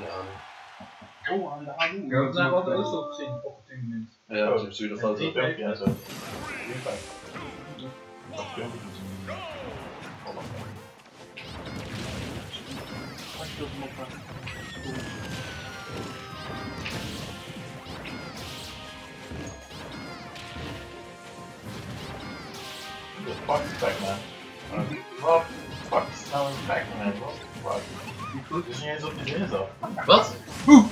Ja. Oh, aan de ADO. Ja, dat zijn wel de eerste opgezien op het moment. Ja, dat is een zure foto. Ja, zo. Dat kun je niet zien. Als je hem op fuck is Pac-Man? Wat? Fuck is nou een Pac-Man? Wat? Het is niet eens op je neus af. Wat? Hoe?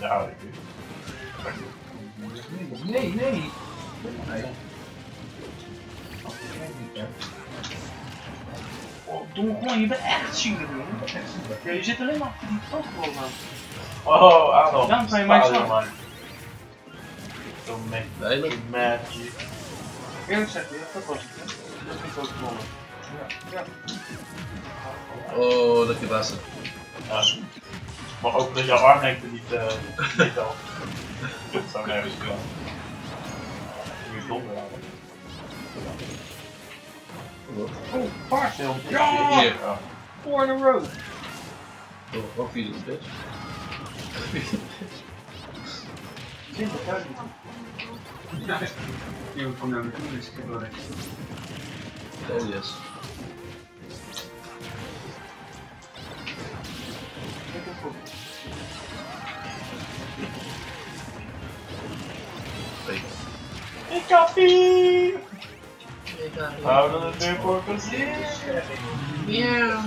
Ja, ik weet het. Nee, nee! Oh, doe gewoon, je bent echt zielig, jongen. Je zit alleen maar achter die Pokémon aan. Oh, Adolf. Dan zijn wij zo. Zo met magic. Eerlijk gezegd, dat was het, hè? Dat is niet zo gewonnen. Ja. Oh, dat je bassen. Ja. Maar ook dat jouw armlengte niet al. Dat zou mij eens kunnen. Moet je donder aan. Oh, paarsheel. Ja! Hier. Four in a row. Oh, wat viel het, bitch? Ja, die moet ik naar de koelers kijken. Oh, yes. Ik heb hier! Houden het weer voor plezier! Ja! Ik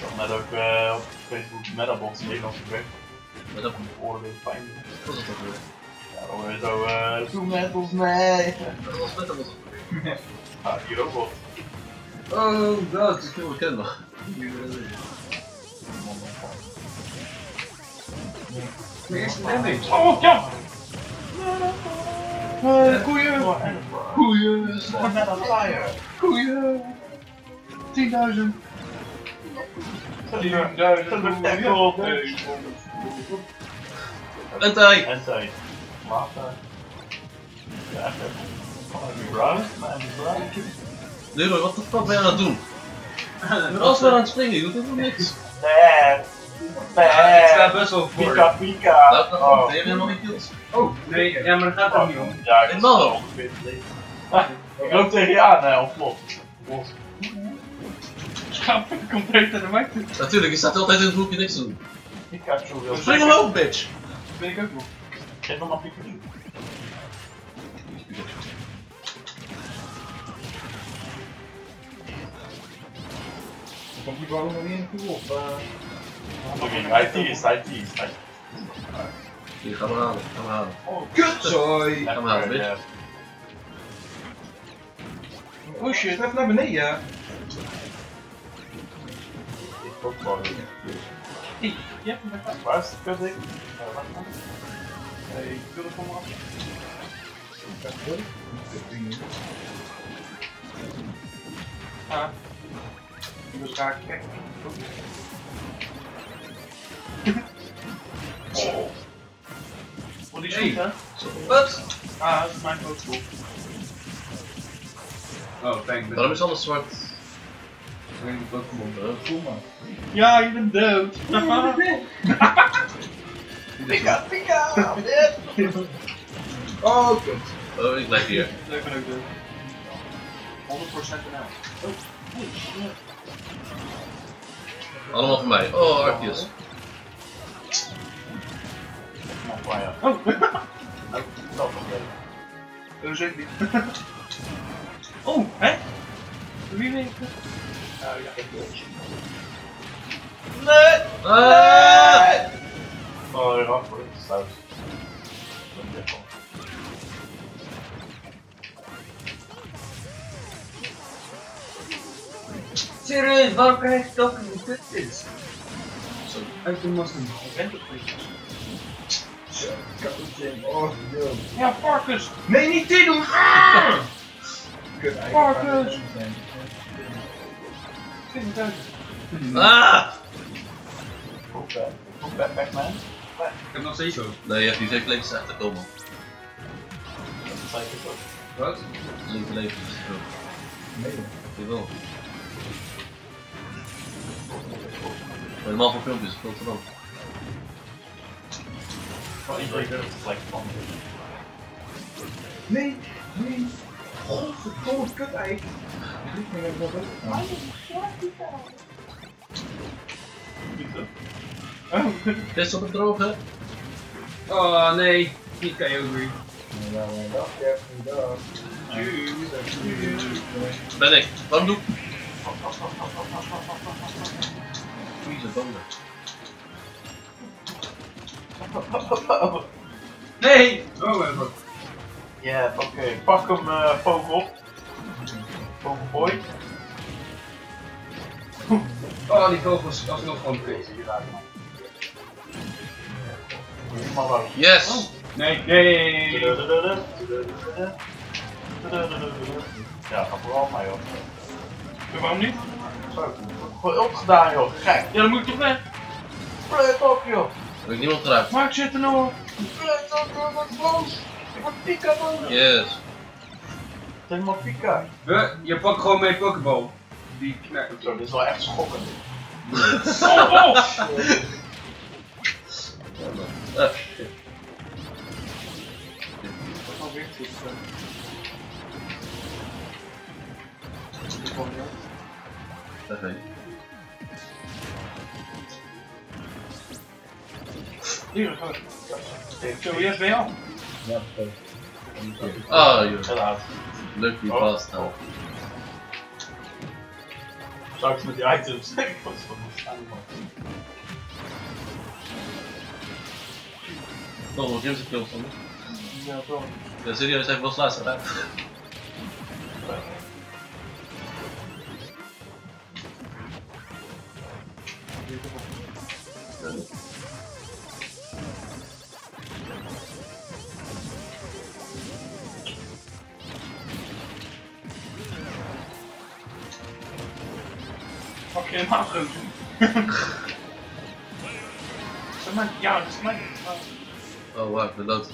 had net ook op Facebook Metabons Nederlandse weg. Met dat mijn oren weer pijn. Wat was dat ook weer? Ja, dan weer zo, doe met ons mee! Dat was net ook weer. Ah, hier ook wel. Oh, dat is heel bekend. De eerste damage. Oh, ja! Koeien! Koeien! Start met een flyer! Koeien! 10.000! 10.000! En tijd! En tijd! Water! Ja, nee, maar wat de fuck ben je aan het doen? Als we aan het springen, je doet helemaal niks. Nee. Het staat best wel voor. Pika pika. Dat komt helemaal niet kills. Oh, nee, ja, maar dat gaat er niet om. Ja, ik wel. Ik loop tegen je aan, of klopt. Ja, ik kom direct aan de markt. Natuurlijk, je staat altijd in het hoekje niks te doen. Pikachu wil. Spring omhoog, bitch! Dat ben ik ook nog. Geef nog maar Pikachu. Komt die bal nog niet in toe of? Oké, IT is. Hier, ga maar halen, Oh, kutzooi! Ga maar halen, bitch. Oh shit, even naar beneden. Ik ook wel weer. Hé, je hebt hem weg. Waar is de kutding? Nee, ik wil er gewoon af. Ah. Ik wil graag kijken. Oh. Wat is dit, hè? Wat? Ah, dat is mijn boodschap. Oh, thank you. Waarom is alles zwart? Ik weet niet wat ik man. Ja, je bent dood. Pika, pika! Oh, kut. Oh, ik blijf hier. Ik ben ook dood. 100% eruit. Oh, shit. Allemaal van mij. Oh, hartjes. Oh! Dat is wel oké. Zeker niet. Oh, hè? Wie weet het? Nou ja, ik wil het. Nee! Oh, weer af voor het sluit. Serieus, waarom krijg je dat in de kut is? Uit de massa. Ik ben toch niet. Oh, ja, varkens! Nee, niet dit doen! Ah! Varkens! Zit het uit? Ah! Goed Pac-Man. Ik heb nog steeds zo. Nee, je hebt die 7 levens echt te komen. Wat? 7 levens. Nee, dit wel. Helemaal voor filmpjes, veel te lang. Nee, nee. Godverdomme kut eigenlijk. Ik ging even nog rustig. Het is op het droge. Oh nee, niet Kyogre. Dag. Ben ik, wat doe ik? Vieze bonen. Nee! Oh, even. Ja, oké. Pak hem, Pogo op. Pogo boy. Oh, die vogels was nog gewoon crazy. Yes! Oh. Nee, nee! Ja, ga vooral mij op. Waarom niet? Zo, gewoon opgedaan joh, gek. Ja, dan moet ik toch weg. Split op joh. Heb ik niemand eruit. Mark zit er nog op. Split op joh, wat los. Ik word Pika nodig. Yes. Helemaal Pika. Je pakt gewoon mee Pokéball. Die knakken. Zo, dit is wel echt schokkend. Zo, dat weet ik. Hier, goed. Zullen we eerst bij jou? Ja, perfect. Ah, joh. Lukt die vast nou. Straks met die items. Ik vond het wel moeilijk. Toch nog Jim's kills van me? Ja, toch. Ja, serieus, hij heeft wel slaatst gedaan. Pak je helemaal goed. Ja, dat is mijn. Oh wauw, bedankt.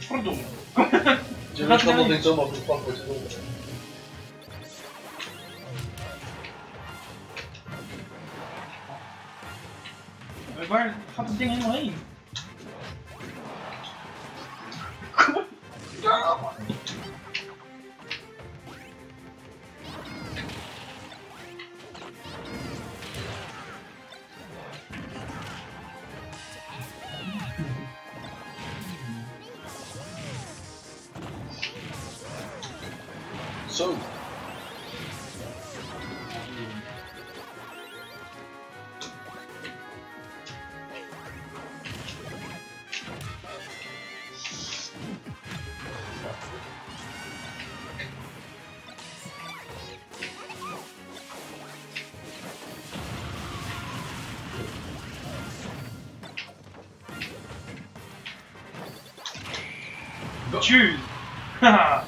Verdomme. Je gaat nog niet zomaar op de pak worden. Waar gaat het ding helemaal heen? Ja, man. Zo. Tjus! Haha!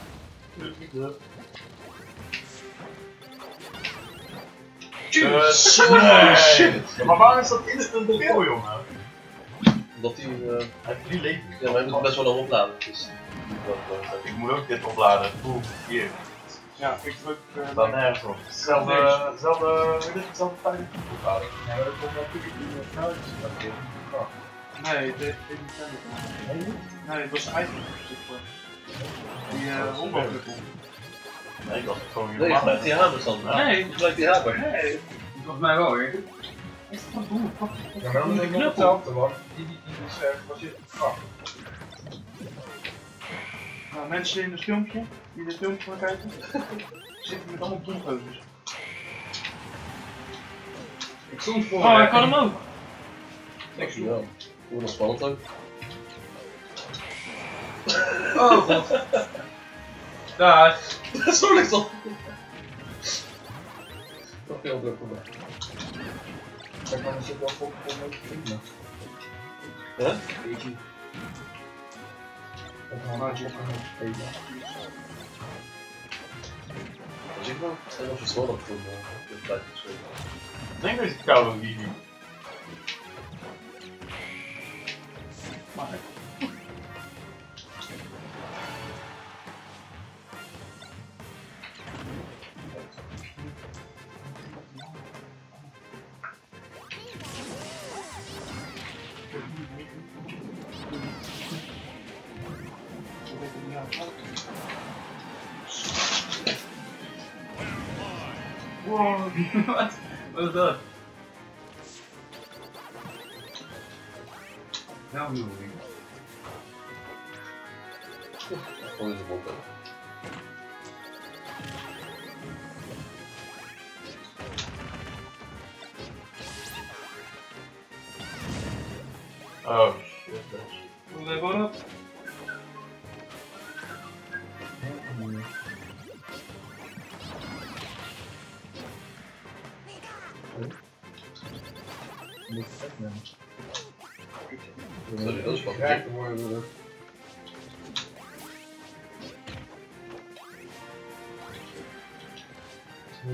Tjus! Shit! Maar waarom is dat instant veel, jongen? Omdat hij... Hij heeft 3 levens. Ja, maar hij moet best wel nog opladen. Dus... Ik moet ook dit opladen. Oeh, hier. Ja, ik druk... Dan nergens op. Zelfde tijd niet opladen. Ja, dat komt natuurlijk niet meer uit. Nee, dit is niet. Nee, het was eigenlijk die onmogelijk. Nee, ik was gewoon hier. Nee, ik blijf die hamer dan. Nee, ik blijf die hamer. Nee, volgens mij wel weer. Is het wat doen? Ja, maar dan denk ik nog hetzelfde, man. Die is erg gebaseerd op de kracht. Nou, mensen in het filmpje, die dit filmpje gaan kijken, zitten met allemaal doelgeuzes. Ik stond voor. Oh, ik kan hem ook. Ik zie wel. Hoe nog spannend ook. Oh god. Daar. Zo ligt het al. Nog veel druk voor mij. Kijk maar, er zit wel voor me te vinden. Huh? Weet je. Op een maatje op een hoofd. chyba? To może słowo trudno. No i to jest Kyogre w imieniu. Marek. Whoa, what? What is that? Now moving. What is it? Oh shit, that's... Will they go up? Sorry, dat is wat gek geworden.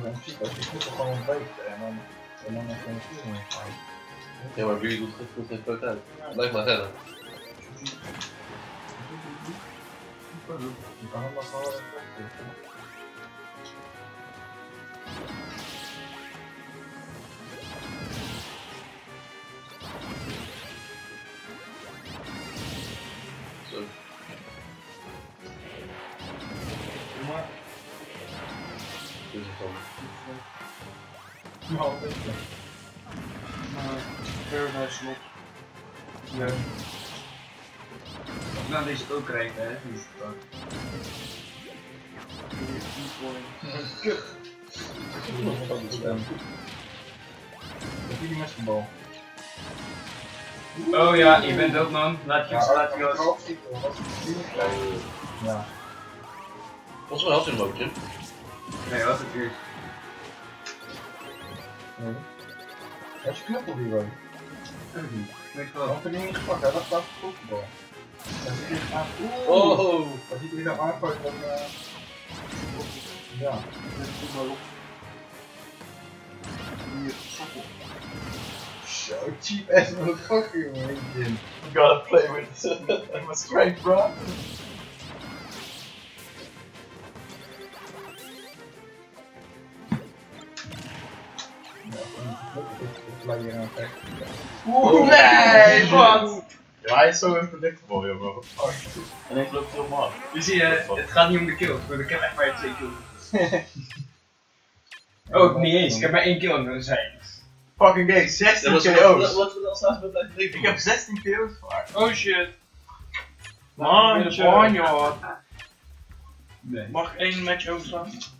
Het is goed gewoon een beetje en dan nog een vier mee gaan. Ja, maar wie doet het goed in het uit? Blijf maar redden. Je kan hem nog wel even opzetten. Nou, weet je. Paradise slot. Ja. Ik ga deze ook krijgen, hè? Nu is het dan. Kuch! Wat is dat? Wat doe je met zijn bal? Oh ja, je bent dood, man. Laat je los. Ja. Volgens mij had je een loopje. Nee, wat het weer. Nee. Hij is knuppel die wel. Ik had er niet in gepakt, hij was daar voor voetbal. Oh! Hij ziet er aan aankomt van... Ja, dit is voetbal op. Hier, sokkel. Zo, cheap ass motherfucker, jongen. You gotta play with my strength, bro. Oeh, nee, wat? Ja, hij is zo unpredictable, joh, bro. En ik loop heel man. Nu zie je, het gaat niet om de kill, want ik heb echt maar 2 kills. Oh, niet eens, ik heb maar 1 kill en dan zijn. Fucking game, 16 kills. Wat we dan staan met dat ding? Ik heb 16 kills. Oh shit. Man, joh. Mag één match overslaan?